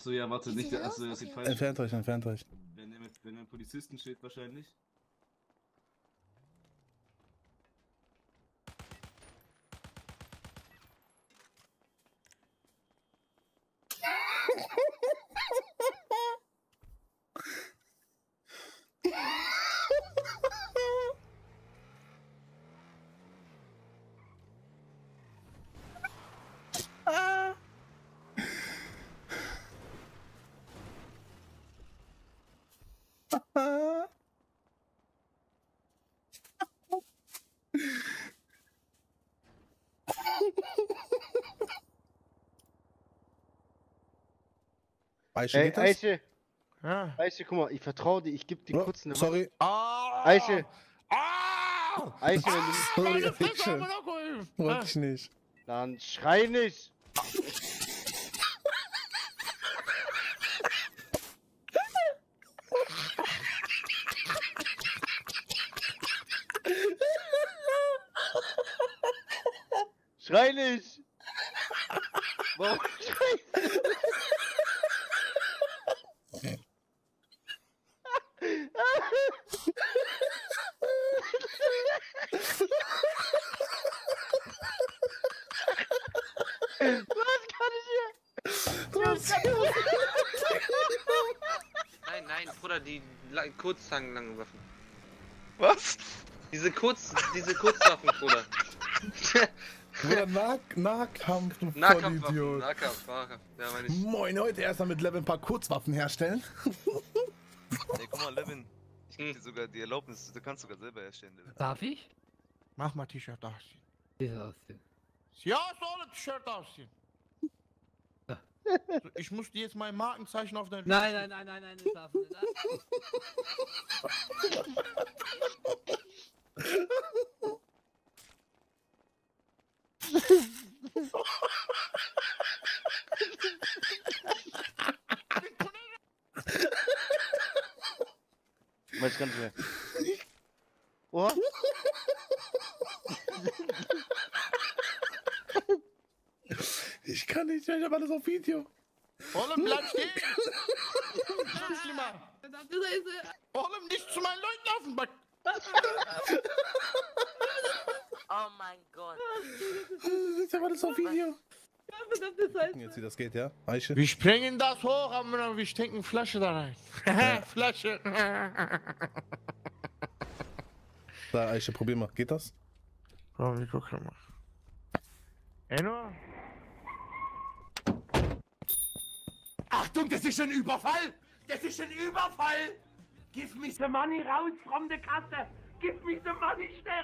Achso, ja, warte, nicht der. Achso, das sieht falsch. Entfernt euch, entfernt euch. Wenn der Polizisten steht, wahrscheinlich. Eiche, ey, Eiche. Ja. Eiche, guck mal, ich vertraue dir, ich gebe dir kurz eine... Sorry. Ah. Eiche. Ah. Eiche, wenn du nicht... Eiche. Wollte ich nicht. Dann schrei nicht. Schrei nicht. Warum schrei nicht? Nein, nein, Bruder, die kurzlangen Waffen. Was? Diese Kurzwaffen, Bruder. Bruder, Nahkampfwaffen, ja, meine ich. Moin, heute erstmal mit Levin ein paar Kurzwaffen herstellen. Ey, guck mal, Levin, ich geb dir sogar die Erlaubnis, du kannst sogar selber herstellen, Levin. Darf ich? Mach mal T-Shirt ausziehen. T-Shirt ausziehen. Ja, soll T-Shirt ausziehen. Ich muss dir jetzt mein Markenzeichen auf dein... Nein, nein, nein, nein, nein, das darf nicht. Ich weiß gar nicht mehr. Oh? Ich kann nicht, ich hab alles auf Video. Olem, bleib stehen! Olem, nicht zu meinen Leuten laufen! Oh mein Gott. Ich hab alles auf Video. Jetzt wie das geht, ja? Eiche. Wir sprengen das hoch, aber wir stecken Flasche da rein. Ja. Flasche. Da, Eiche, probier mal. Geht das? Oh, wir gucken mal. Enno? Achtung, das ist ein Überfall! Das ist ein Überfall! Give me the money raus from the Kasse! Give me the money schnell!